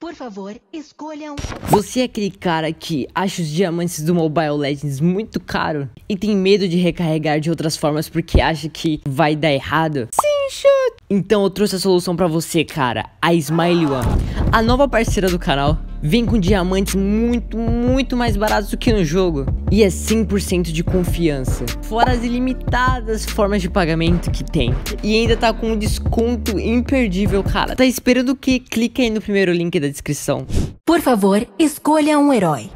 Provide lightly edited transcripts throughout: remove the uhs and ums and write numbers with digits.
Por favor, escolha um... Você é aquele cara que acha os diamantes do Mobile Legends muito caro e tem medo de recarregar de outras formas porque acha que vai dar errado? Sim, shoot! Então eu trouxe a solução pra você, cara. A Smile One, a nova parceira do canal, vem com diamantes muito mais baratos do que no jogo. E é 100% de confiança, fora as ilimitadas formas de pagamento que tem. E ainda tá com um desconto imperdível, cara. Tá esperando o quê? Clica aí no primeiro link da descrição. Por favor, escolha um herói.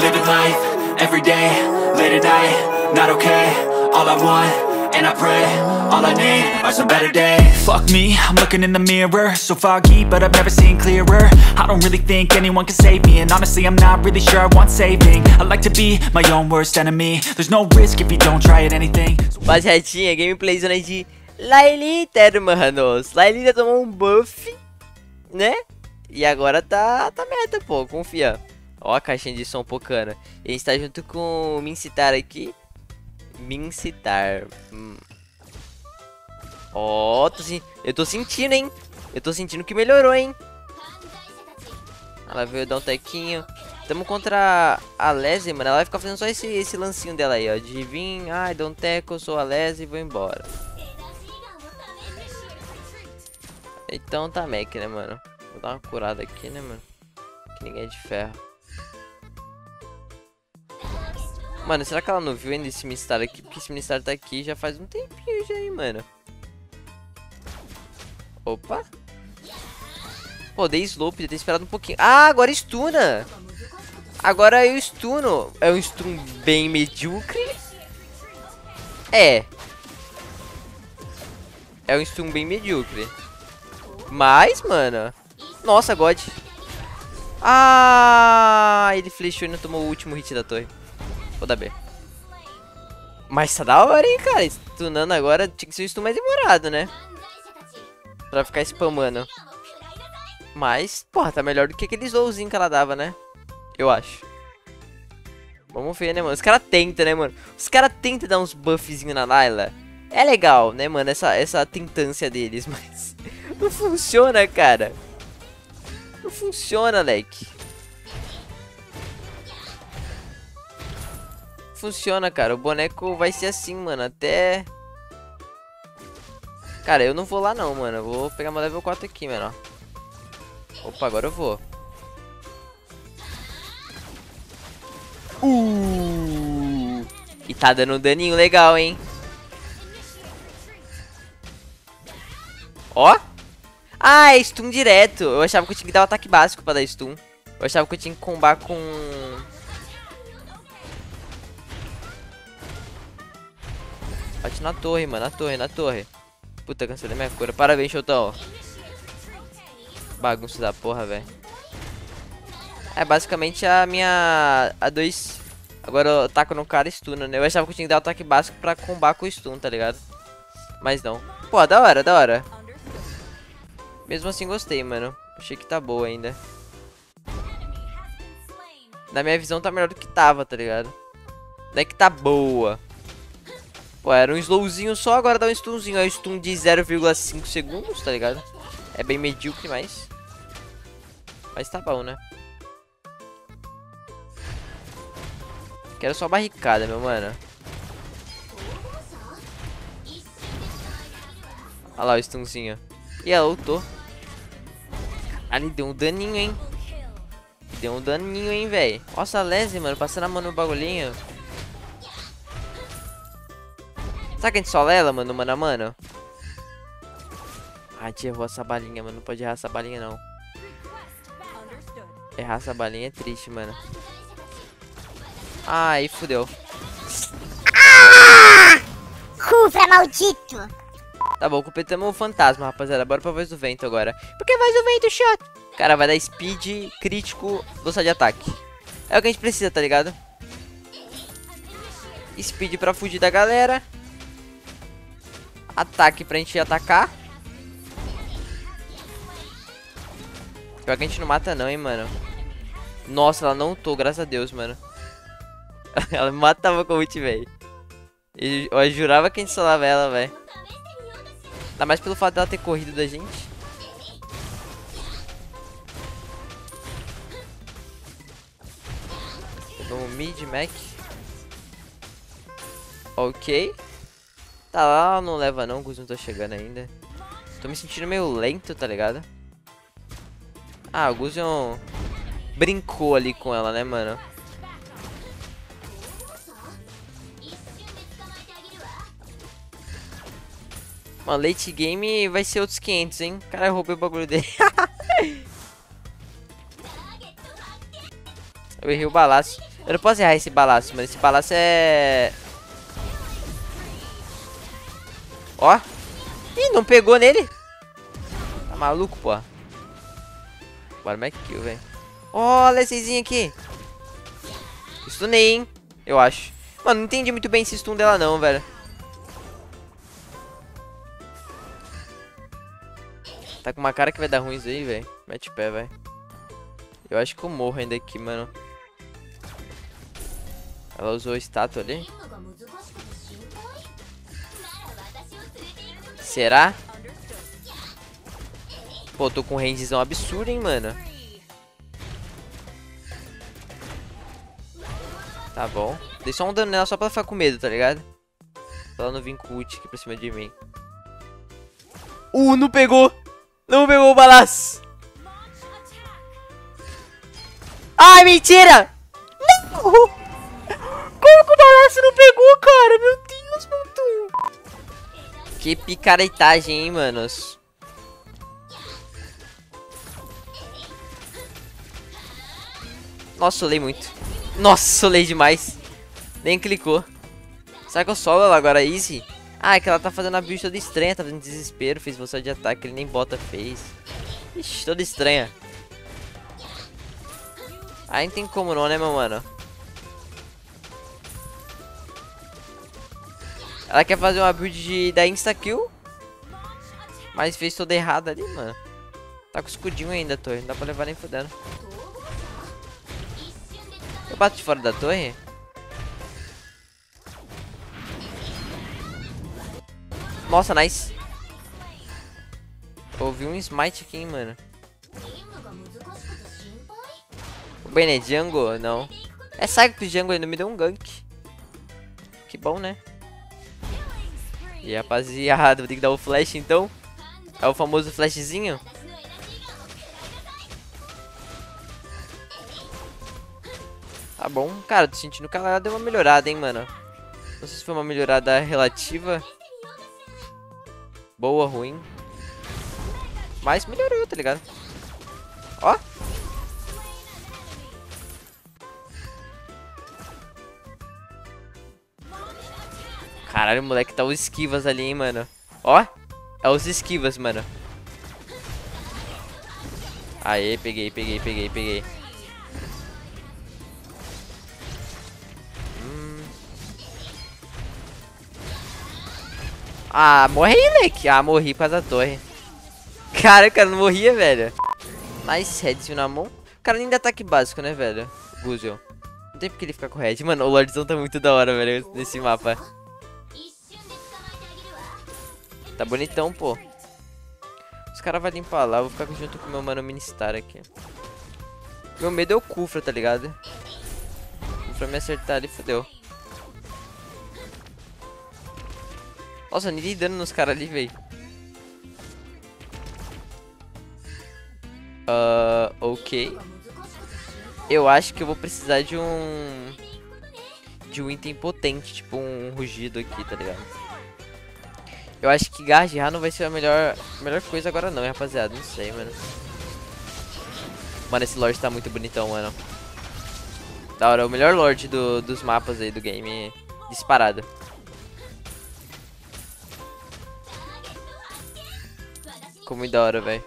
Living life, every day, late at night, not okay. All I want, and I pray, all I need are some better days. Fuck me, I'm looking in the mirror. So foggy, but I've never seen clearer. I don't really think anyone can save me. And honestly, I'm not really sure I want saving. I like to be my own worst enemy. There's no risk if you don't try at anything. Baseadinha, gameplay zona de Layla, manos. Layla tomou um buff, né? E agora tá meta, pô, confia. Ó a caixinha de som pocana. E a gente tá junto com o Minsitthar aqui. Minsitthar. Ó, eu tô sentindo, hein? Eu tô sentindo que melhorou, hein? Ela veio dar um tequinho. Tamo contra a Lese, mano. Ela vai ficar fazendo só esse lancinho dela aí, ó. De vir, ai, dá um teco, eu sou a Lese e vou embora. Então tá mec, né, mano? Vou dar uma curada aqui, né, mano? Que ninguém é de ferro. Mano, será que ela não viu ainda esse Minsitthar aqui? Porque esse Minsitthar tá aqui já faz um tempinho já, hein, mano. Opa. Pô, dei slow, podia ter esperado um pouquinho. Ah, agora estuna. Agora eu estuno. É um stun bem medíocre. É um stun bem medíocre. Mas, mano... Nossa, God. Ah, ele flechou e não tomou o último hit da torre. Vou dar B. Mas tá da hora, hein, cara. Stunando agora tinha que ser um stun mais demorado, né? Pra ficar spamando. Mas, porra, tá melhor do que aqueles Owzinho que ela dava, né? Eu acho. Vamos ver, né, mano? Os caras tentam, né, mano? Os caras tentam dar uns buffzinhos na Layla. É legal, né, mano? Essa tentância deles, mas... Não funciona, cara. Não funciona, leque. Funciona, cara. O boneco vai ser assim, mano. Até... Cara, eu não vou lá não, mano. Eu vou pegar meu level 4 aqui, mano. Opa, agora eu vou. E tá dando um daninho legal, hein? Ó. Ah, é stun direto. Eu achava que eu tinha que dar o ataque básico pra dar stun. Eu achava que eu tinha que combar com... Bate na torre, mano, na torre. Puta, cancelei minha cura. Parabéns, Chotão. Bagunça da porra, velho. É basicamente a minha... A2. Agora eu taco no cara e stuna, né? Eu achava que eu tinha que dar o ataque básico pra combar com o stun, tá ligado? Mas não. Pô, da hora. Mesmo assim gostei, mano. Achei que tá boa ainda. Na minha visão tá melhor do que tava, tá ligado? Não é que tá boa. Pô, era um slowzinho só, agora dá um stunzinho. É um stun de 0,5 segundos, tá ligado? É bem medíocre, mas... Mas tá bom, né? Quero só barricada, meu mano. Olha lá o stunzinho. E ela lutou. Ali deu um daninho, hein? Deu um daninho, hein, velho? Nossa, a Lese, mano, passando a mão no bagulhinho. Será que a gente só Layla, mano, mano a mano? Ah, a gente errou essa balinha, mano. Não pode errar essa balinha, não. Errar essa balinha é triste, mano. Ai, fudeu. Ah! Khufra, maldito! Tá bom, completamos o fantasma, rapaziada. Bora pra voz do vento agora. Porque voz do vento, shot! Cara, vai dar speed, crítico, velocidade de ataque. É o que a gente precisa, tá ligado? Speed pra fugir da galera. Ataque pra gente atacar. Pior que a gente não mata não, hein, mano. Nossa, ela não ultou, graças a Deus, mano. Ela me matava com o ult, velho. E eu jurava que a gente solava ela, velho. Ainda mais pelo fato dela ter corrido da gente. Pegou o mid Mac. Ok. Tá lá, não leva não, o Gusion tá chegando ainda. Tô me sentindo meio lento, tá ligado? Ah, o Gusion brincou ali com ela, né, mano? Mano, late game vai ser outros 500, hein? Cara, eu roubei o bagulho dele. Eu errei o balaço. Eu não posso errar esse balaço, mas esse balaço é... Ó. Ih, não pegou nele. Tá maluco, pô. Bora, Mac Kill, velho. Ó, Lesezinha aqui. Stunei, hein? Eu acho. Mano, não entendi muito bem esse stun dela não, velho. Tá com uma cara que vai dar ruim isso aí, velho. Mete o pé, velho. Eu acho que eu morro ainda aqui, mano. Ela usou a estátua ali. Será? Pô, tô com um rangezão absurdo, hein, mano. Tá bom. Dei só um dano nela só pra ela ficar com medo, tá ligado? Pra ela não vir com ult aqui pra cima de mim. Não pegou! Não pegou o balaço! Ai, mentira! Não! Como que o balaço não pegou, cara? Meu Deus, mano! Que picaretagem, hein, manos? Nossa, solei muito. Nossa, solei demais. Nem clicou. Será que eu solo ela agora, easy? Ah, é que ela tá fazendo a build toda estranha, tá fazendo desespero, fez você de ataque, ele nem bota fez. Ixi, toda estranha. Aí não tem como não, né, meu mano? Ela quer fazer uma build da insta-kill, mas fez toda errada ali, mano. Tá com o escudinho ainda a torre, não dá pra levar nem fudendo. Eu bato de fora da torre? Nossa, nice. Ouvi um smite aqui, hein, mano. O Bene Jungle? Não. É saco que o Jungle ainda me deu um gank. Que bom, né? E rapaziada, vou ter que dar o flash então. É o famoso flashzinho. Tá bom. Cara, tô sentindo que ela deu uma melhorada, hein, mano. Não sei se foi uma melhorada relativa. Boa, ruim. Mas melhorou, tá ligado? Ó. Caralho, o moleque tá os esquivas ali, hein, mano. Ó. É os esquivas, mano. Aê, peguei. Ah, morre aí, moleque. Ah, morri por causa da torre. Cara, o cara não morria, velho. Nice, headzinho na mão. O cara nem dá ataque básico, né, velho? Gusion. Não tem porque ele ficar com head. Mano, o Lordzão tá muito da hora, velho, nesse mapa. Tá bonitão, pô. Os caras vão limpar lá. Eu vou ficar junto com o meu mano Minsitthar aqui. Meu medo é o Khufra, tá ligado? O Khufra me acertar ali, fodeu. Nossa, nem dei dano nos caras ali, velho. Ok. Eu acho que eu vou precisar de um... de um item potente, tipo um rugido aqui, tá ligado? Eu acho que gargear não vai ser a melhor coisa agora não, rapaziada. Não sei, mano. Mano, esse Lorde tá muito bonitão, mano. Da hora, é o melhor Lorde dos mapas aí do game, disparado. Ficou muito da hora, velho.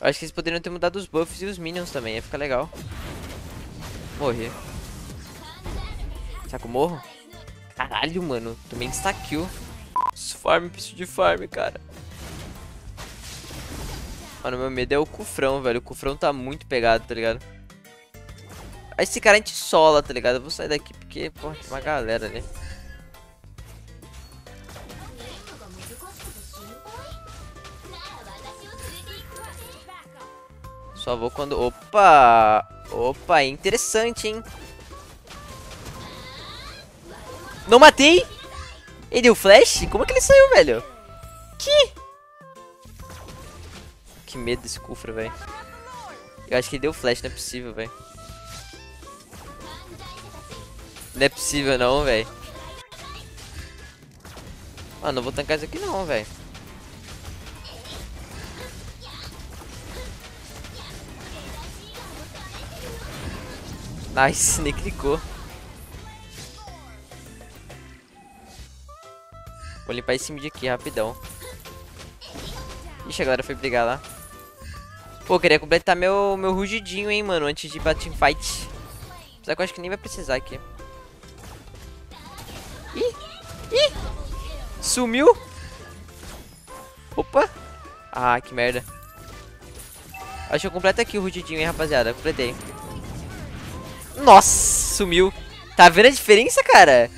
Eu acho que eles poderiam ter mudado os buffs e os minions também. Ia ficar legal. Morri. Será que eu morro? Caralho, mano. Também destaqueu. Farm, preciso de farm, cara. Mano, meu medo é o Khufrão, velho. O Khufrão tá muito pegado, tá ligado? Esse cara a gente sola, tá ligado? Eu vou sair daqui porque, porra, tem uma galera ali. Só vou quando... Opa! Opa, interessante, hein? Não matei! Ele deu flash? Como é que ele saiu, velho? Que medo desse Khufra, velho. Eu acho que ele deu flash, não é possível, velho. Não é possível não, velho. Ah, não vou tancar isso aqui não, velho. Nice, nem clicou. Vou limpar esse mid aqui, rapidão. Ixi, a galera foi brigar lá. Pô, eu queria completar meu rugidinho, hein, mano, antes de ir pra teamfight. Apesar que eu acho que nem vai precisar aqui. Ih! Ih! Sumiu! Opa! Ah, que merda. Acho que eu completo aqui o rugidinho, hein, rapaziada. Completei. Nossa! Sumiu! Tá vendo a diferença, cara?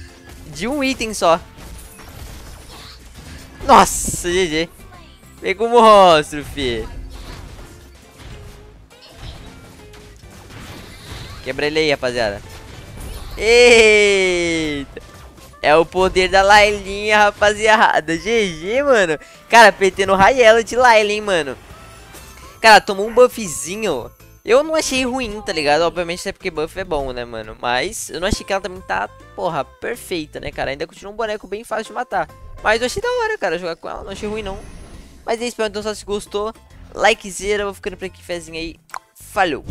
De um item só. Nossa, GG. Pegou o monstro, fi. Quebra ele aí, rapaziada. Eita. É o poder da Laylinha, rapaziada. GG, mano. Cara, PT no Rayela de Layla, hein, mano. Cara, tomou um buffzinho. Eu não achei ruim, tá ligado? Obviamente é porque buff é bom, né, mano? Mas eu não achei que ela também tá, porra, perfeita, né, cara? Ainda continua um boneco bem fácil de matar. Mas eu achei da hora, cara, jogar com ela, não achei ruim não. Mas é isso, então, se gostou, likezera, vou ficando por aqui, fezinha aí, falou!